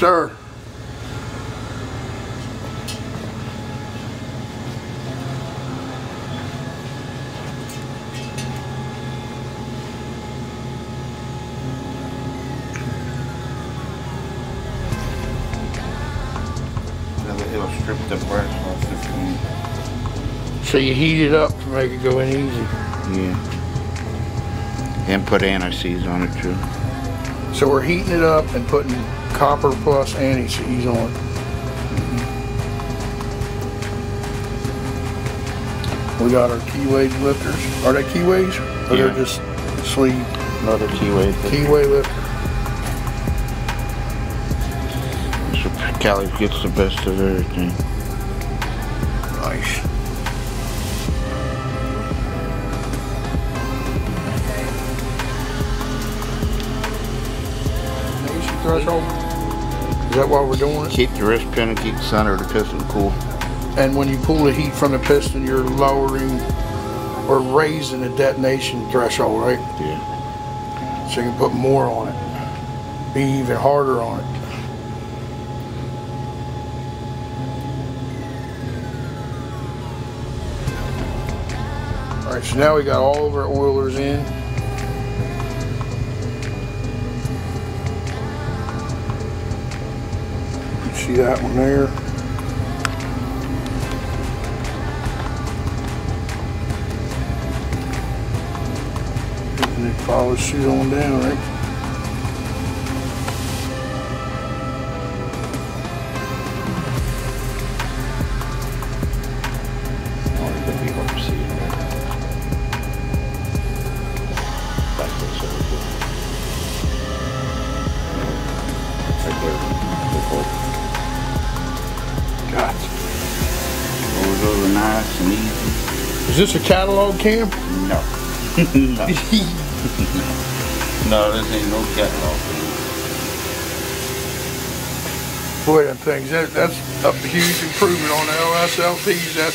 sir. It'll strip the brush off the clean. So you heat it up to make it go in easy. Yeah. And put anti-seize on it too. So we're heating it up and putting copper plus anti-seize on it. Mm-hmm. We got our keyway lifters. Are they keyways? Or yeah. They're just sleeve? No, they're keyway. Keyway lifter. So Callies gets the best of everything. Nice. Threshold? Is that why we're doing it? Keep the wrist pin and keep the center of the piston cool. And when you pull the heat from the piston, you're lowering or raising the detonation threshold, right? Yeah. So you can put more on it. Be even harder on it. Alright, so now we got all of our oilers in. See that one there? And it follows suit on down, right? Nice and easy. Is this a catalog cam? No. No. No, this ain't no catalog. Boy, them things, that's a huge improvement on the LS LTs. That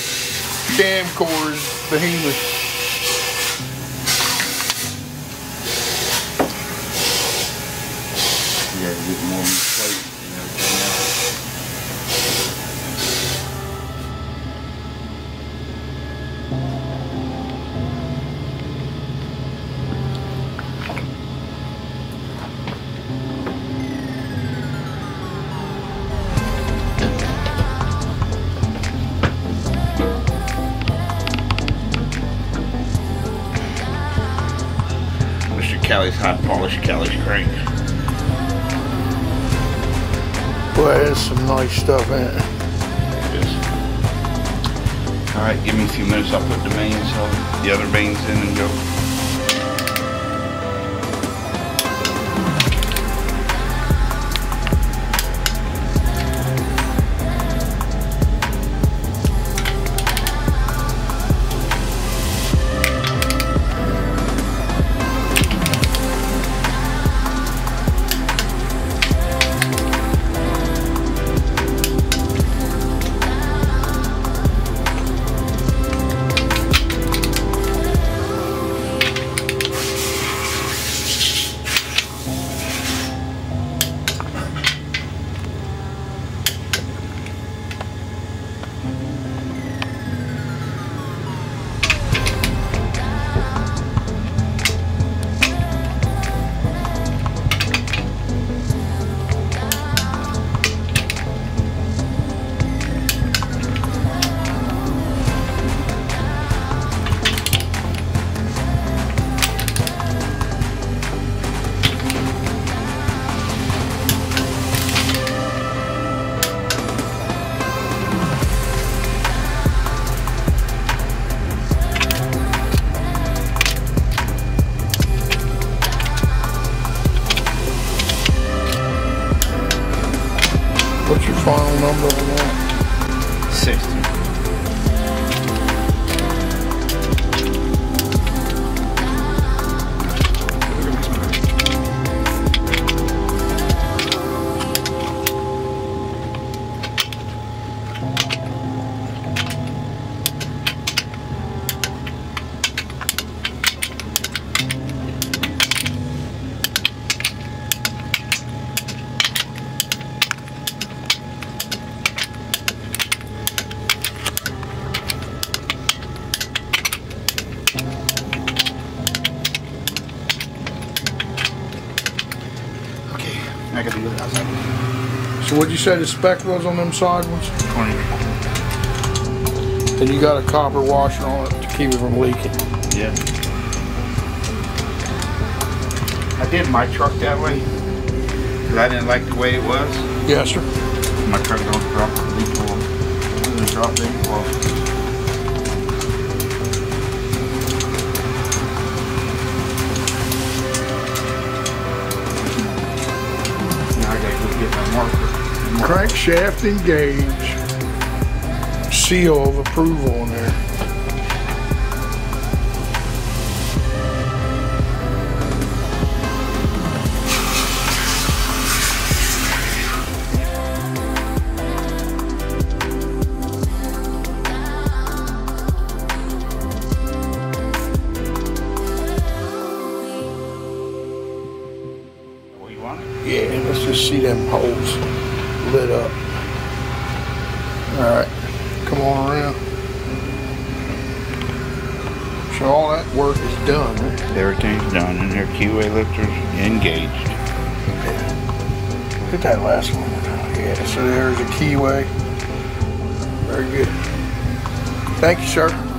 camcorder is behemoth. Yeah, you get more on the plate. Callies hot polish, Callies crank. Boy, there's some nice stuff in it. It is. Alright, give me a few minutes, I'll put the other mains in and go. What's your final number on that? 60. I got to do it outside. So what'd you say the spec was on them side ones? 20. And you got a copper washer on it to keep it from leaking? Yeah. I did my truck that way because I didn't like the way it was. Yes, sir. My truck don't drop the leak oil. It doesn't drop any oil. Crankshaft engage, seal of approval on there. What you want? Yeah, let's just see them holes lit up. Alright, come on around. So all that work is done. Everything's done and their QA lifters engaged. Okay. Look at that last one. Yeah, so there's a keyway. Very good. Thank you, sir.